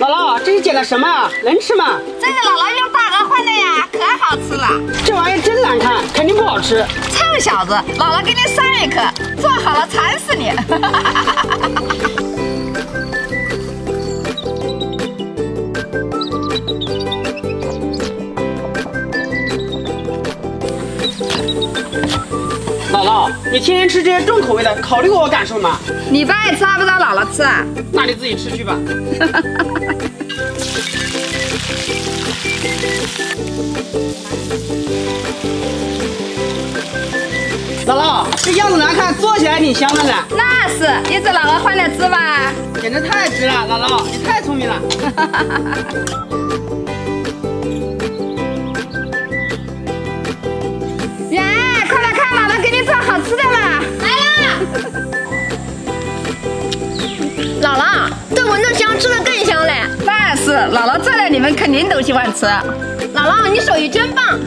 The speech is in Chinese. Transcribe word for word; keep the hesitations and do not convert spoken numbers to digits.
姥姥，这是捡的什么啊？能吃吗？这是姥姥用大鹅换的呀，可好吃了。这玩意真难看，肯定不好吃。臭小子，姥姥给你上一课，做好了馋死你。姥姥，你天天吃这些重口味的，考虑过我感受吗？你不爱吃，还不让姥姥吃啊？那你自己吃去吧。姥姥，这样子难看，做起来挺香的呢。那是，一只姥姥换两只吧。简直太值了，姥姥，你太聪明了。吃的啦，来啦！姥姥，这闻着香，吃的更香嘞。那是，姥姥做的，你们肯定都喜欢吃。姥姥，你手艺真棒，